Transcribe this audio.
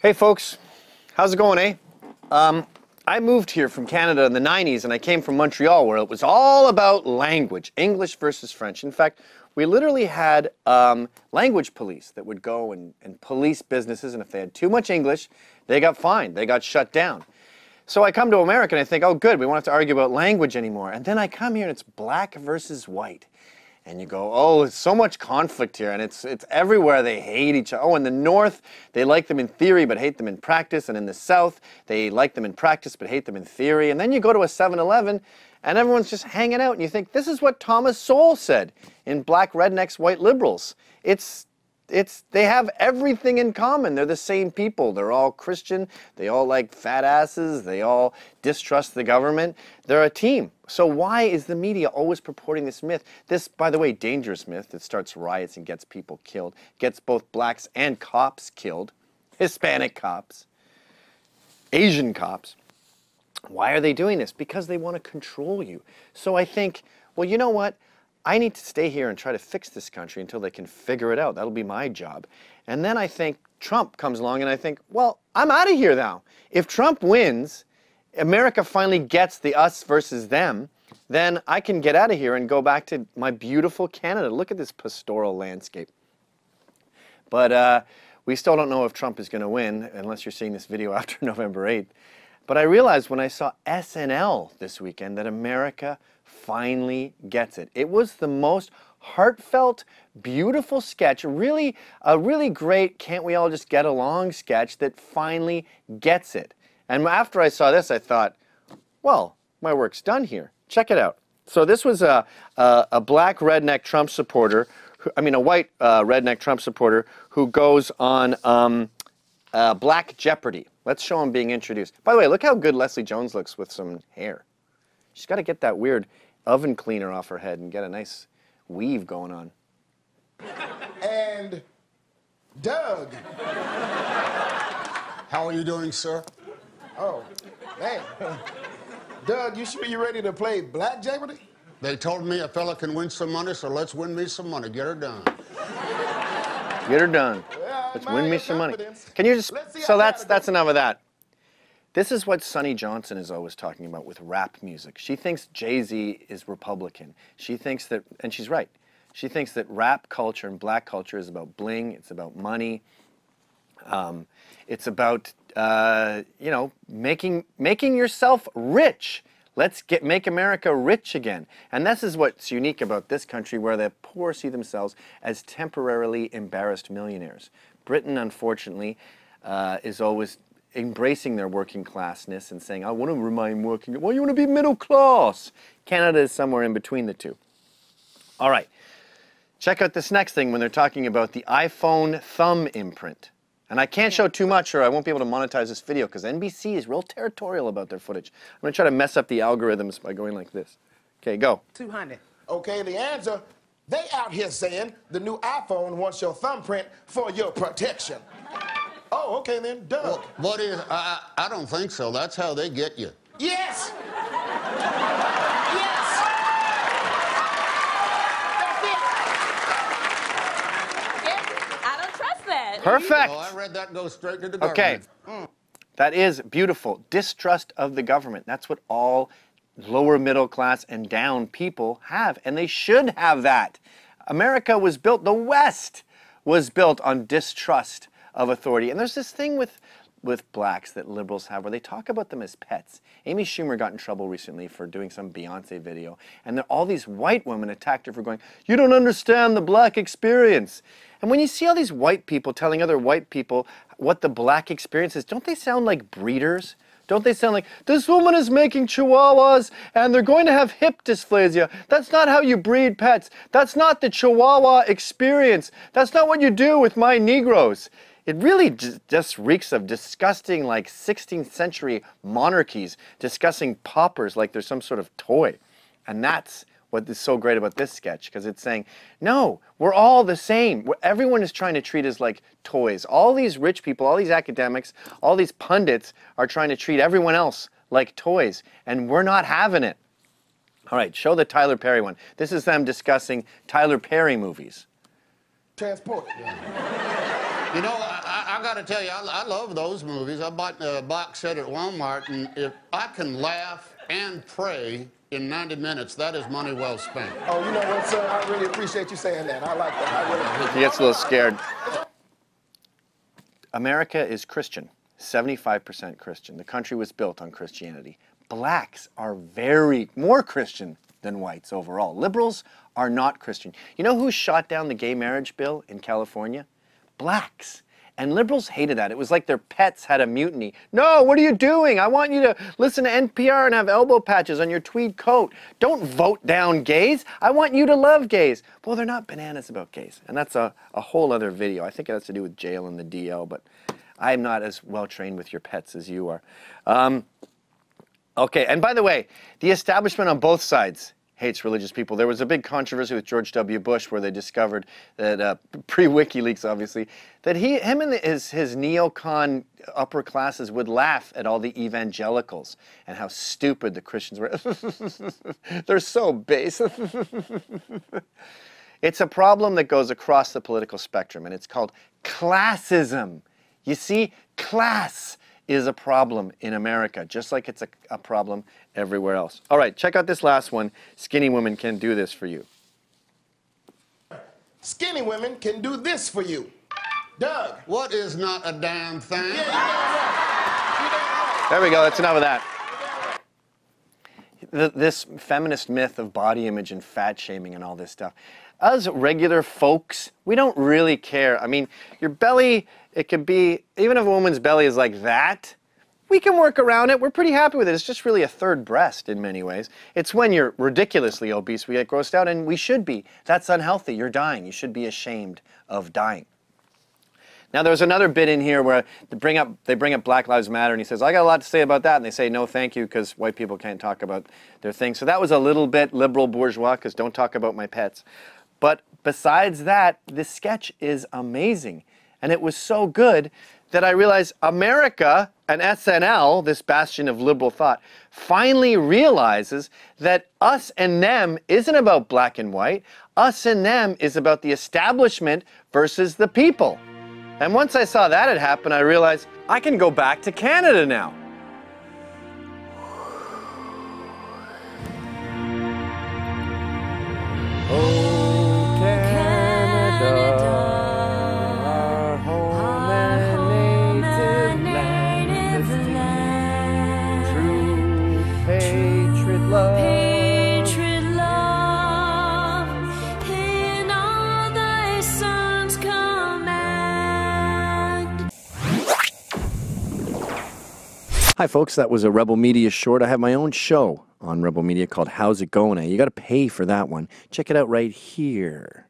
Hey folks, how's it going, eh? I moved here from Canada in the 90s and I came from Montreal where it was all about language, English versus French. In fact, we literally had language police that would go and police businesses, and if they had too much English, they got fined, they got shut down. So I come to America and I think, oh good, we won't have to argue about language anymore. And then I come here and it's black versus white. And you go, oh, there's so much conflict here, and it's everywhere. They hate each other. Oh, in the North, they like them in theory but hate them in practice, and in the South, they like them in practice but hate them in theory. And then you go to a 7-Eleven, and everyone's just hanging out, and you think, this is what Thomas Sowell said in Black Rednecks, White Liberals. They have everything in common. They're the same people. They're all Christian. They all like fat asses. They all distrust the government. They're a team. So why is the media always purporting this myth? This, by the way, dangerous myth that starts riots and gets people killed, gets both blacks and cops killed, Hispanic cops, Asian cops. Why are they doing this? Because they want to control you. So I think, well, you know what? I need to stay here and try to fix this country until they can figure it out. That'll be my job. And then I think Trump comes along and I think, well, I'm out of here now. If Trump wins, America finally gets the us versus them, then I can get out of here and go back to my beautiful Canada. Look at this pastoral landscape. But we still don't know if Trump is going to win, unless you're seeing this video after November 8th. But I realized when I saw SNL this weekend that America finally gets it. It was the most heartfelt, beautiful sketch, really a really great can't we all just get along sketch that finally gets it. And after I saw this I thought, well, my work's done here. Check it out. So this was a black redneck Trump supporter, a white redneck Trump supporter who goes on Black Jeopardy. Let's show him being introduced. By the way, look how good Leslie Jones looks with some hair. She's got to get that weird oven cleaner off her head and get a nice weave going on. And Doug. How are you doing, sir? Oh, man. Doug, you should be ready to play Black Jeopardy? They told me a fella can win some money, so let's win me some money. Get her done. Get her done. Well, let's win me some money. Can you just... So that's enough of that. This is what Sonny Johnson is always talking about with rap music. She thinks Jay-Z is Republican. She thinks that, and she's right, she thinks that rap culture and black culture is about bling, it's about money, it's about, you know, making yourself rich. Let's make America rich again. And this is what's unique about this country, where the poor see themselves as temporarily embarrassed millionaires. Britain, unfortunately, is always embracing their working classness and saying, I want to remain working. Well, you want to be middle class. Canada is somewhere in between the two. All right. Check out this next thing when they're talking about the iPhone thumb imprint. And I can't show too much or I won't be able to monetize this video because NBC is real territorial about their footage. I'm going to try to mess up the algorithms by going like this. Okay, go. 200. Okay, the answer, they out here saying the new iPhone wants your thumbprint for your protection. Oh, okay then, Doug. Well, what is, I don't think so. That's how they get you. Yes! Yes! That's it. I don't trust that. Perfect. Oh, I read that goes straight to the government. Okay. Mm. That is beautiful. Distrust of the government. That's what all lower middle class and down people have, and they should have that. America was built, the West was built on distrust of authority. And there's this thing with blacks that liberals have where they talk about them as pets. Amy Schumer got in trouble recently for doing some Beyonce video, and all these white women attacked her for going, you don't understand the black experience. And when you see all these white people telling other white people what the black experience is, don't they sound like breeders? Don't they sound like, this woman is making chihuahuas and they're going to have hip dysplasia. That's not how you breed pets. That's not the chihuahua experience. That's not what you do with my Negroes. It really just reeks of disgusting, like, 16th century monarchies discussing paupers like they're some sort of toy. And that's what is so great about this sketch, because it's saying, no, we're all the same. Everyone is trying to treat us like toys. All these rich people, all these academics, all these pundits are trying to treat everyone else like toys, and we're not having it. All right, show the Tyler Perry one. This is them discussing Tyler Perry movies. Transport. You know, I I got to tell you, I love those movies. I bought a box set at Walmart, and if I can laugh and pray in 90 minutes, that is money well spent. Oh, you know what, sir? I really appreciate you saying that. I like that. I really... He gets a little scared. America is Christian, 75% Christian. The country was built on Christianity. Blacks are more Christian than whites overall. Liberals are not Christian. You know who shot down the gay marriage bill in California? Blacks. And liberals hated that. It was like their pets had a mutiny. No, what are you doing? I want you to listen to NPR and have elbow patches on your tweed coat. Don't vote down gays. I want you to love gays. Well, they're not bananas about gays. And that's a whole other video. I think it has to do with jail and the DL, but I'm not as well trained with your pets as you are. Okay, and by the way, the establishment on both sides hates religious people. There was a big controversy with George W. Bush where they discovered that, pre-WikiLeaks obviously, that him and his neocon upper classes would laugh at all the evangelicals and how stupid the Christians were. They're so base. It's a problem that goes across the political spectrum, and it's called classism. You see, class is a problem in America, just like it's a problem everywhere else. All right, check out this last one. Skinny women can do this for you. Skinny women can do this for you. Doug. What is not a damn thing? Yeah, you know. There we go, that's enough of that. This feminist myth of body image and fat shaming and all this stuff. Us regular folks, we don't really care. I mean, your belly, it could be, even if a woman's belly is like that, we can work around it. We're pretty happy with it. It's just really a third breast in many ways. It's when you're ridiculously obese, we get grossed out, and we should be. That's unhealthy. You're dying. You should be ashamed of dying. Now, there's another bit in here where they bring up Black Lives Matter, and he says, I got a lot to say about that. And they say, no, thank you, because white people can't talk about their thing. So that was a little bit liberal bourgeois, because don't talk about my pets. But besides that, this sketch is amazing. And it was so good that I realized America and SNL, this bastion of liberal thought, finally realizes that us and them isn't about black and white. Us and them is about the establishment versus the people. And once I saw that it happened, I realized I can go back to Canada now. Oh. Hi, folks. That was a Rebel Media short. I have my own show on Rebel Media called How's It Going? You got to pay for that one. Check it out right here.